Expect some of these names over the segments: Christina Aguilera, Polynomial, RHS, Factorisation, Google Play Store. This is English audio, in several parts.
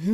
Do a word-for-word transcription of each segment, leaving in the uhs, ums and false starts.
So, what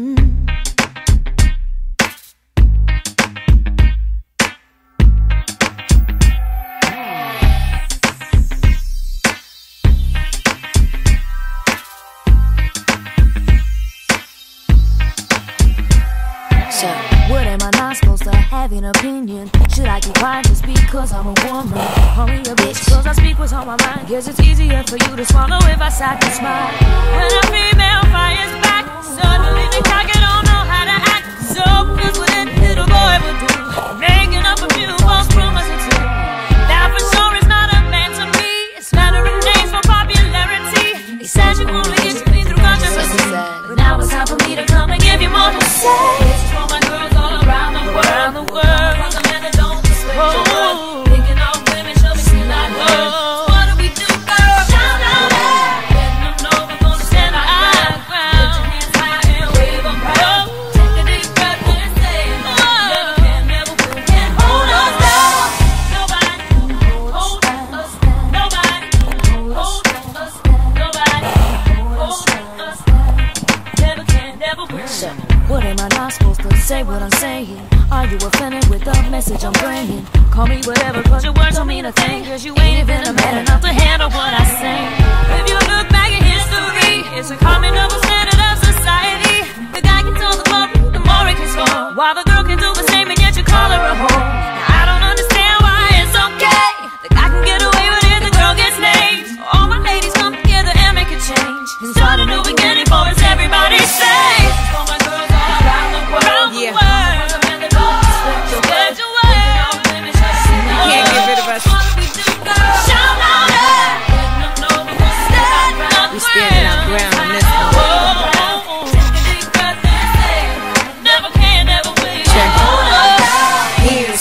am I not supposed to have an opinion? Should I keep quiet just because I'm a woman? Only a bitch, cause I speak what's on my mind. Guess it's easier for you to swallow if I sat and smile. When a female fires back, suddenly the target don't know how to act. So confused what that little boy would do, making up a few false rumors or two. That for sure is not a man to me. It's smattering names for popularity. He said you only get to me through controversy, but now it's time for me to come and give you more to say. So, what am I not supposed to say what I'm saying? Are you offended with the message I'm bringing? Call me whatever, cause your words don't mean a thing, cause you ain't even a man enough to handle what I say. If you look back at history, it's a common double standard of society. The guy can tell the club, the more it can score, while the girl can do the same and yet you call her a whore. Now, I don't understand why it's okay. The guy can get away with it, the girl gets named. All my ladies come together and make a change. It's not a new beginning for us, everybody say.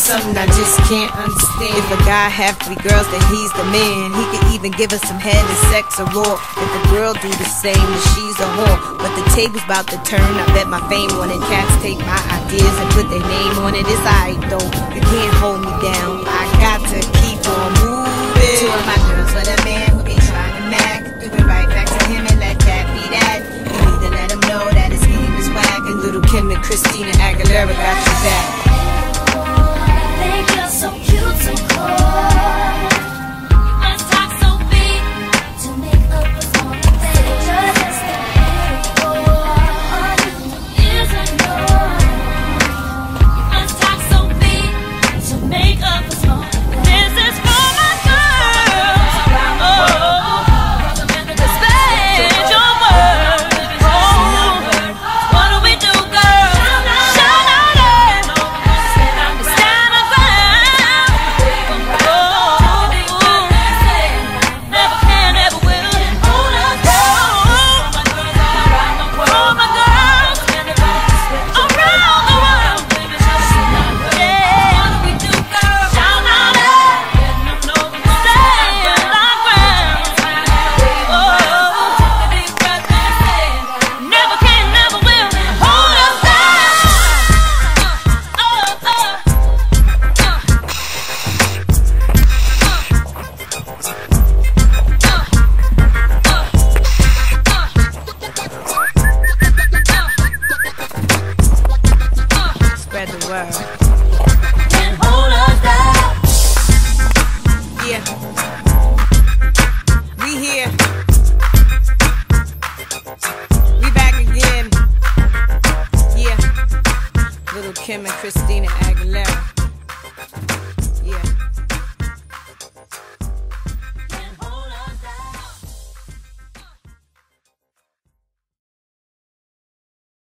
Something I just can't understand. If a guy have three girls, then he's the man. He could even give her some head and sex or raw. If a girl do the same, then she's a whore. But the table's about to turn. I bet my fame on it. Cats take my ideas and put their name on it. It's alright though. You can't hold me down. I got to keep on moving. Two of my girls are the man who be trying to mack. Do it right back to him and let that be that. You need to let him know that his game is whack. And Lil' Kim and Christina Aguilera got you back. So cute, so cold. My talk so big to make up a song. They just a miracle. Is a no. My talk so big to make up a song. This is for my girl. Oh, the stage on word. Oh, what do we do, girl? Shout out and stand up. Kim and Christina Aguilera.